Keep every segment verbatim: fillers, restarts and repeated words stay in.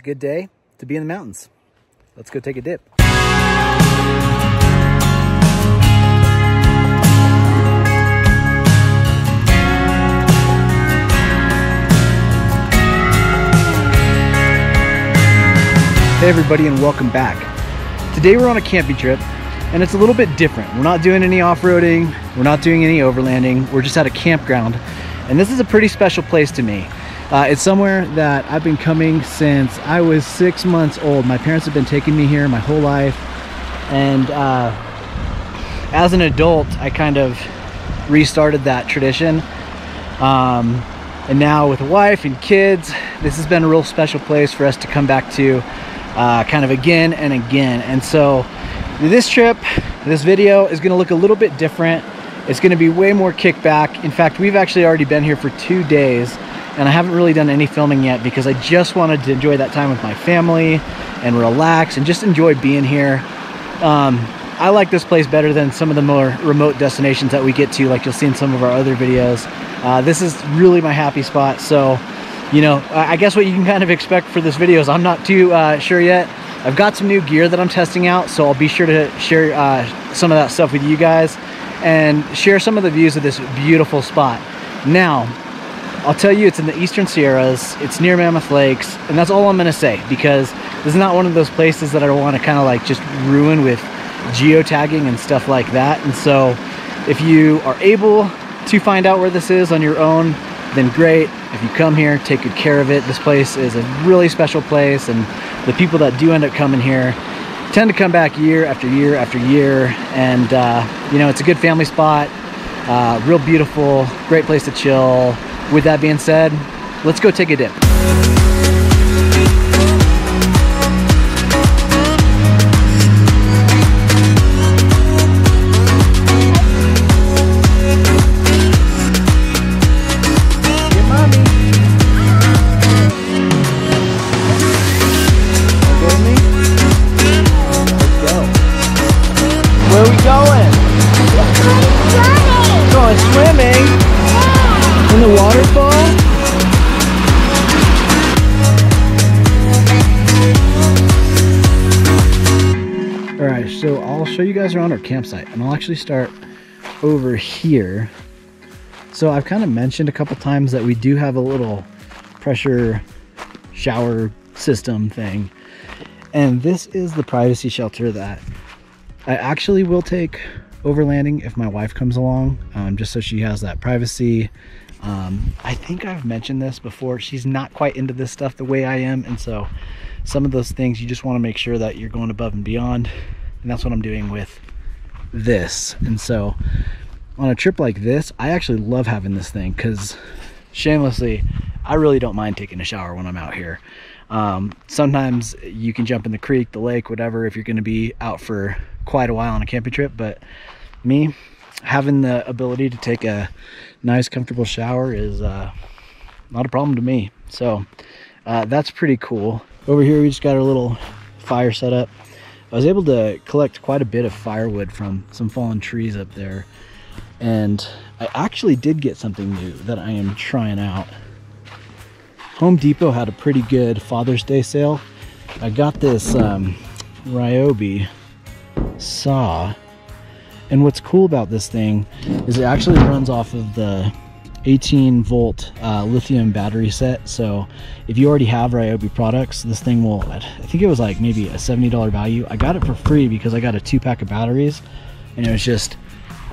a good day to be in the mountains. Let's go take a dip. Hey everybody, and welcome back. Today we're on a camping trip and it's a little bit different. We're not doing any off-roading, we're not doing any overlanding, we're just at a campground, and this is a pretty special place to me. Uh, it's somewhere that I've been coming since I was six months old. My parents have been taking me here my whole life, and uh, as an adult I kind of restarted that tradition, um, and now with a wife and kids, this has been a real special place for us to come back to. Uh, kind of again and again. And so this trip, this video is going to look a little bit different. It's going to be way more kickback. In fact, we've actually already been here for two days and I haven't really done any filming yet because I just wanted to enjoy that time with my family and relax and just enjoy being here. Um, I like this place better than some of the more remote destinations that we get to, like you'll see in some of our other videos. Uh, this is really my happy spot. So you know, I guess what you can kind of expect for this video is I'm not too uh, sure yet. I've got some new gear that I'm testing out, so I'll be sure to share uh, some of that stuff with you guys and share some of the views of this beautiful spot. Now, I'll tell you, it's in the Eastern Sierras, it's near Mammoth Lakes, and that's all I'm gonna say, because this is not one of those places that I wanna kinda like just ruin with geotagging and stuff like that. And so if you are able to find out where this is on your own, then great. If you come here, take good care of it. This place is a really special place, and the people that do end up coming here tend to come back year after year after year. And uh, you know, it's a good family spot, uh, real beautiful, great place to chill. With that being said, let's go take a dip. So I'll show you guys around our campsite, and I'll actually start over here. So I've kind of mentioned a couple times that we do have a little pressure shower system thing. And this is the privacy shelter that I actually will take overlanding if my wife comes along, um, just so she has that privacy. Um, I think I've mentioned this before. She's not quite into this stuff the way I am. And so some of those things, you just want to make sure that you're going above and beyond. And that's what I'm doing with this. And so on a trip like this, I actually love having this thing, because shamelessly, I really don't mind taking a shower when I'm out here. Um, sometimes you can jump in the creek, the lake, whatever, if you're going to be out for quite a while on a camping trip. But me, having the ability to take a nice, comfortable shower is uh, not a problem to me. So uh, that's pretty cool. Over here, we just got our little fire set up. I was able to collect quite a bit of firewood from some fallen trees up there. And I actually did get something new that I am trying out. Home Depot had a pretty good Father's Day sale. I got this um, Ryobi saw. And what's cool about this thing is it actually runs off of the eighteen volt uh, lithium battery set. So if you already have Ryobi products, this thing will, I think it was like maybe a seventy dollar value. I got it for free because I got a two pack of batteries, and it was just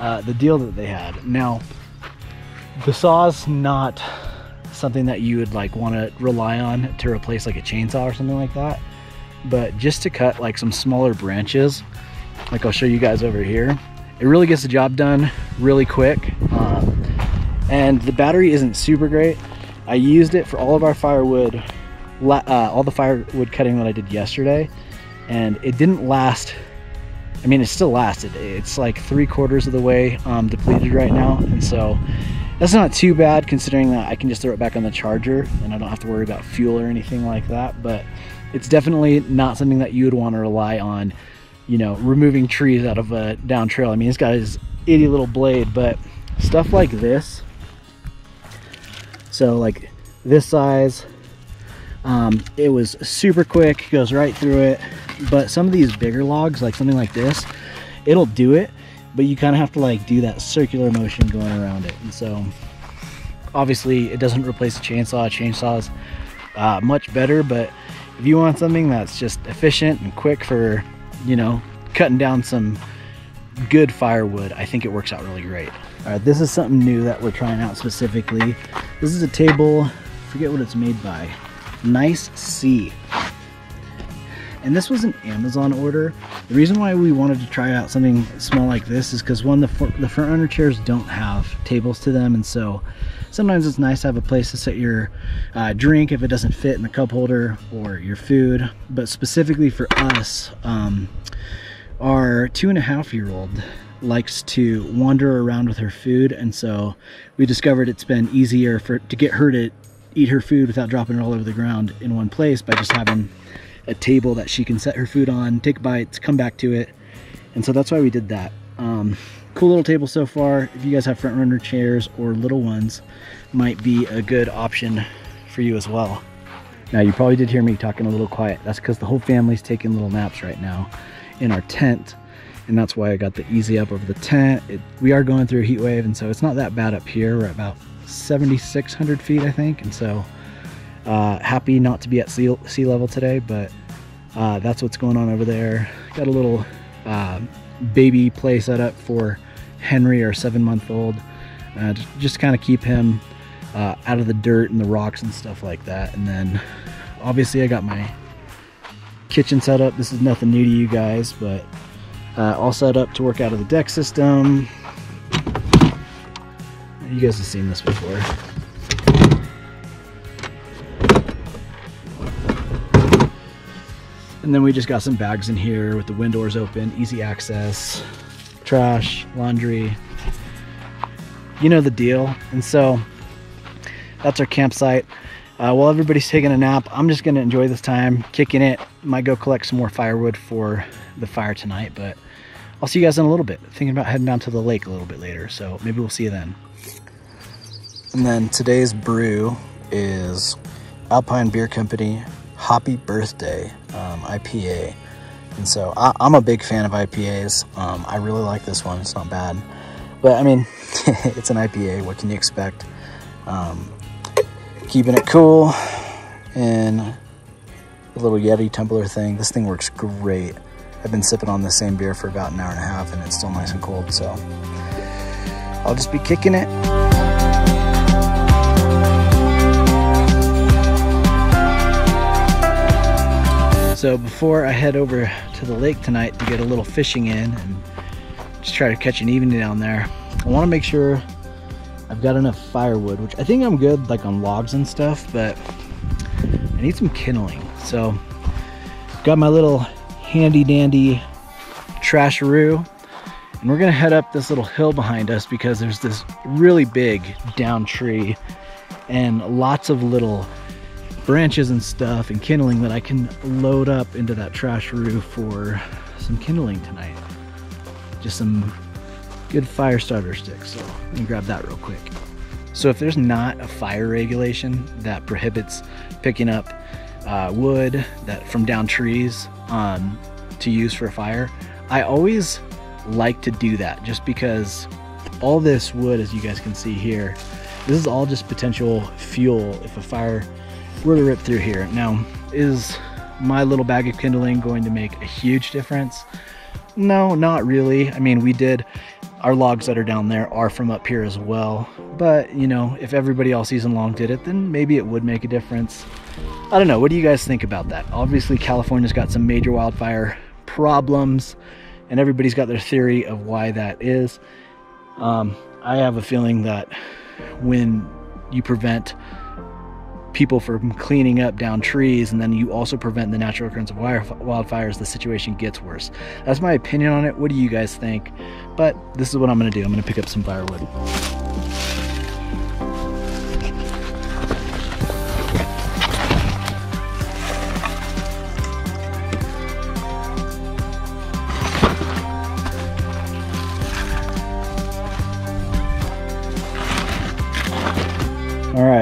uh, the deal that they had. Now, the saw's not something that you would like want to rely on to replace like a chainsaw or something like that, but just to cut like some smaller branches, like I'll show you guys over here, it really gets the job done really quick. Um, and the battery isn't super great. I used it for all of our firewood, uh, all the firewood cutting that I did yesterday, and it didn't last. I mean, it still lasted. It's like three quarters of the way um, depleted right now, and so that's not too bad, considering that I can just throw it back on the charger and I don't have to worry about fuel or anything like that. But it's definitely not something that you would want to rely on, you know, removing trees out of a down trail. I mean, it's got his itty little blade, but stuff like this, so like this size, Um, it was super quick, goes right through it. But some of these bigger logs, like something like this, it'll do it, but you kind of have to like do that circular motion going around it. And so obviously it doesn't replace a chainsaw. A chainsaw is uh, much better, but if you want something that's just efficient and quick for, you know, cutting down some good firewood, I think it works out really great. All right, this is something new that we're trying out specifically. This is a table, I forget what it's made by, Nice C. And this was an Amazon order. The reason why we wanted to try out something small like this is because one, the, the front runner chairs don't have tables to them, and so sometimes it's nice to have a place to set your uh, drink if it doesn't fit in the cup holder, or your food. But specifically for us, um, our two and a half year old likes to wander around with her food, and so we discovered it's been easier for to get her to eat her food without dropping it all over the ground in one place by just having a table that she can set her food on, take bites, come back to it. And so that's why we did that. Um, cool little table so far. If you guys have front runner chairs or little ones, might be a good option for you as well. Now, you probably did hear me talking a little quiet. That's because the whole family's taking little naps right now in our tent, and that's why I got the easy up over the tent. It, we are going through a heat wave, and so it's not that bad up here. We're at about seventy-six hundred feet, I think, and so uh, happy not to be at sea, sea level today, but uh, that's what's going on over there. Got a little uh, baby play set up for Henry, our seven month old, uh, to just kind of keep him uh, out of the dirt and the rocks and stuff like that. And then obviously I got my kitchen set up. This is nothing new to you guys, but uh, all set up to work out of the deck system. You guys have seen this before. And then we just got some bags in here with the wind doors open, easy access, trash, laundry, you know the deal. And so that's our campsite. Uh, while everybody's taking a nap, I'm just gonna enjoy this time, kicking it. Might go collect some more firewood for the fire tonight, but I'll see you guys in a little bit. Thinking about heading down to the lake a little bit later, so maybe we'll see you then. And then today's brew is Alpine Beer Company Hoppy Birthday um, I P A. And so I, I'm a big fan of I P As. Um, I really like this one. It's not bad. But, I mean, it's an I P A. What can you expect? Um, keeping it cool in a little Yeti tumbler thing. This thing works great. I've been sipping on the same beer for about an hour and a half, and it's still nice and cold, so I'll just be kicking it. So before I head over to the lake tonight to get a little fishing in and just try to catch an evening down there, I want to make sure I've got enough firewood, which I think I'm good like on logs and stuff, but I need some kindling. So I've got my little handy dandy trasheroo, and we're gonna head up this little hill behind us because there's this really big down tree and lots of little branches and stuff and kindling that I can load up into that trasheroo for some kindling tonight. Just some good fire starter sticks, so let me grab that real quick. So if there's not a fire regulation that prohibits picking up uh, wood that from down trees um, to use for a fire, I always like to do that just because all this wood, as you guys can see here, this is all just potential fuel if a fire were to rip through here. Now, is my little bag of kindling going to make a huge difference? No, not really. I mean, we did, our logs that are down there are from up here as well, but you know, if everybody all season long did it, then maybe it would make a difference. I don't know, what do you guys think about that? Obviously California's got some major wildfire problems, and everybody's got their theory of why that is. um I have a feeling that when you prevent people from cleaning up down trees, and then you also prevent the natural occurrence of wildfires, the situation gets worse. That's my opinion on it. What do you guys think? But this is what I'm gonna do. I'm gonna pick up some firewood.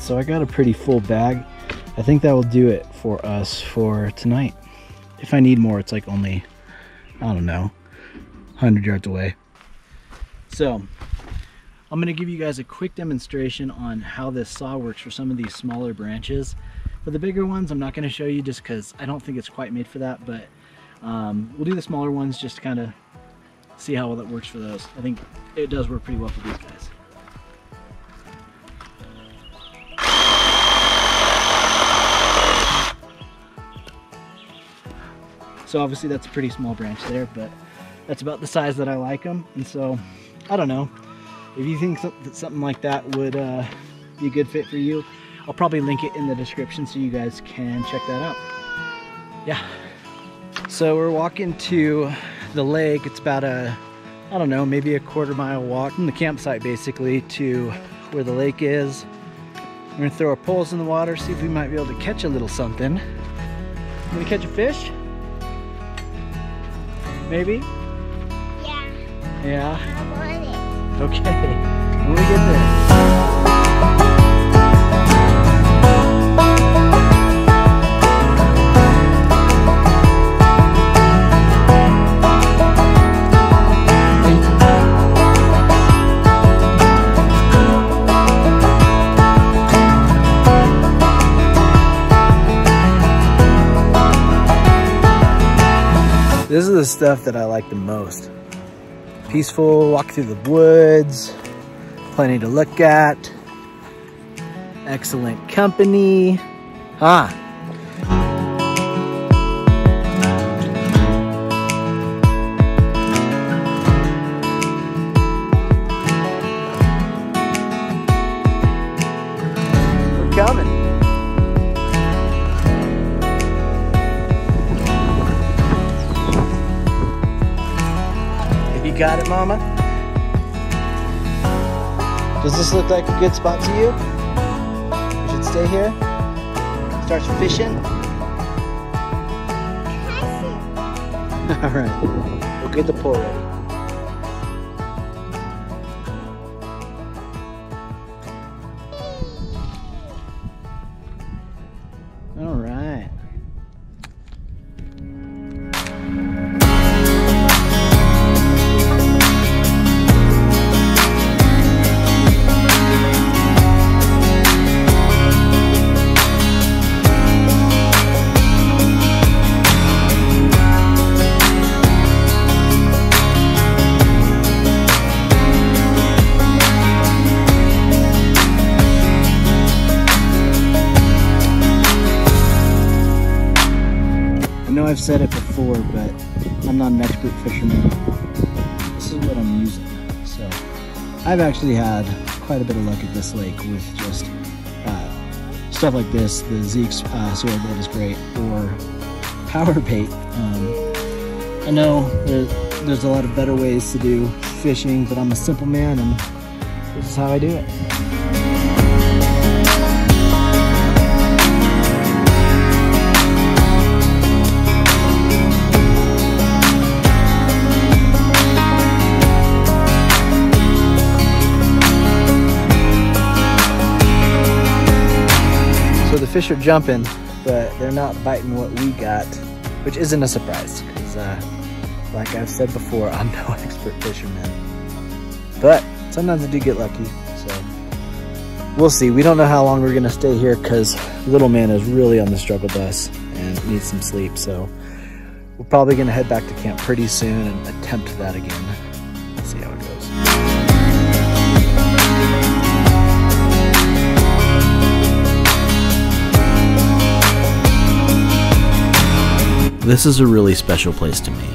So I got a pretty full bag. I think that will do it for us for tonight. If I need more, it's like only, I don't know, one hundred yards away. So I'm gonna give you guys a quick demonstration on how this saw works for some of these smaller branches. For the bigger ones, I'm not gonna show you just because I don't think it's quite made for that, but um, we'll do the smaller ones just to kind of see how well that works for those. I think it does work pretty well for these guys. So obviously that's a pretty small branch there, but that's about the size that I like them. And so, I don't know. If you think that something like that would uh, be a good fit for you, I'll probably link it in the description so you guys can check that out. Yeah. So we're walking to the lake. It's about a, I don't know, maybe a quarter mile walk from the campsite basically to where the lake is. We're gonna throw our poles in the water, see if we might be able to catch a little something. You gonna catch a fish? Maybe? Yeah. Yeah? I want it. Okay, when we get there. This is the stuff that I like the most. Peaceful, walk through the woods, plenty to look at, excellent company. Ah. We're coming. Got it, Mama? Does this look like a good spot to you? We should stay here? Start fishing? All right, we'll get the pole ready. All right. I've said it before, but I'm not an expert fisherman. This is what I'm using. So I've actually had quite a bit of luck at this lake with just uh, stuff like this. The Zeke's uh, solar bait is great, or power bait. Um, I know there's, there's a lot of better ways to do fishing, but I'm a simple man, and this is how I do it. The fish are jumping, but they're not biting what we got, which isn't a surprise because uh, like I've said before, I'm no expert fisherman, but sometimes I do get lucky, so we'll see. We don't know how long we're gonna stay here because little man is really on the struggle bus and needs some sleep, so we're probably gonna head back to camp pretty soon and attempt that again. Let's see how it goes. This is a really special place to me.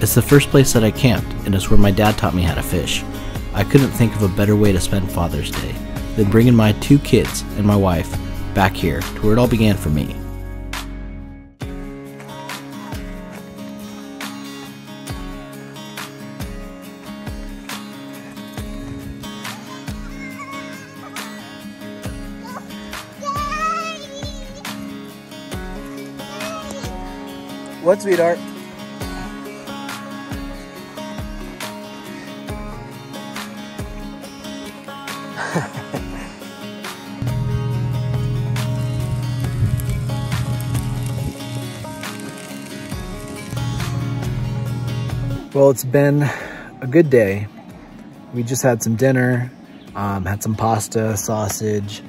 It's the first place that I camped, and it's where my dad taught me how to fish. I couldn't think of a better way to spend Father's Day than bringing my two kids and my wife back here to where it all began for me. What, sweetheart? Well, it's been a good day. We just had some dinner, um, had some pasta, sausage,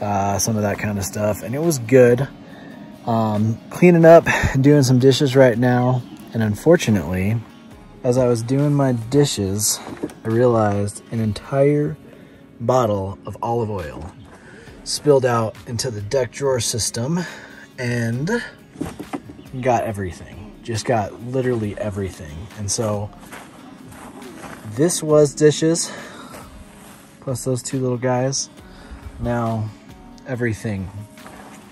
uh, some of that kind of stuff, and it was good. Um, cleaning up and doing some dishes right now, and unfortunately, as I was doing my dishes, I realized an entire bottle of olive oil spilled out into the deck drawer system and got everything. Just got literally everything. And so this was dishes, plus those two little guys. Now everything,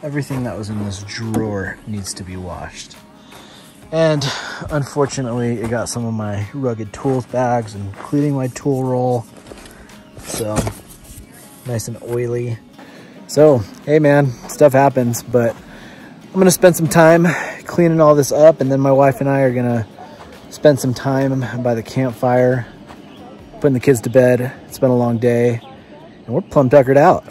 everything that was in this drawer needs to be washed. And unfortunately, it got some of my rugged tools bags, including my tool roll. So nice and oily. So, hey man, stuff happens, but I'm gonna spend some time cleaning all this up, and then my wife and I are gonna spend some time by the campfire, putting the kids to bed. It's been a long day, and we're plumb tuckered out.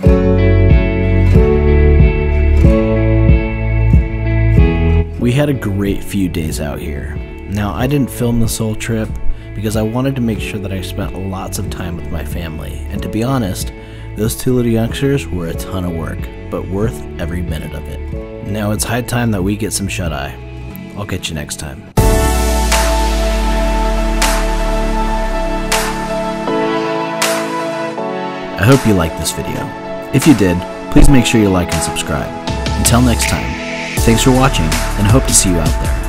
We had a great few days out here. Now, I didn't film this whole trip because I wanted to make sure that I spent lots of time with my family, and to be honest, those two little youngsters were a ton of work, but worth every minute of it. Now it's high time that we get some shut-eye. I'll catch you next time. I hope you liked this video. If you did, please make sure you like and subscribe. Until next time, thanks for watching, and hope to see you out there.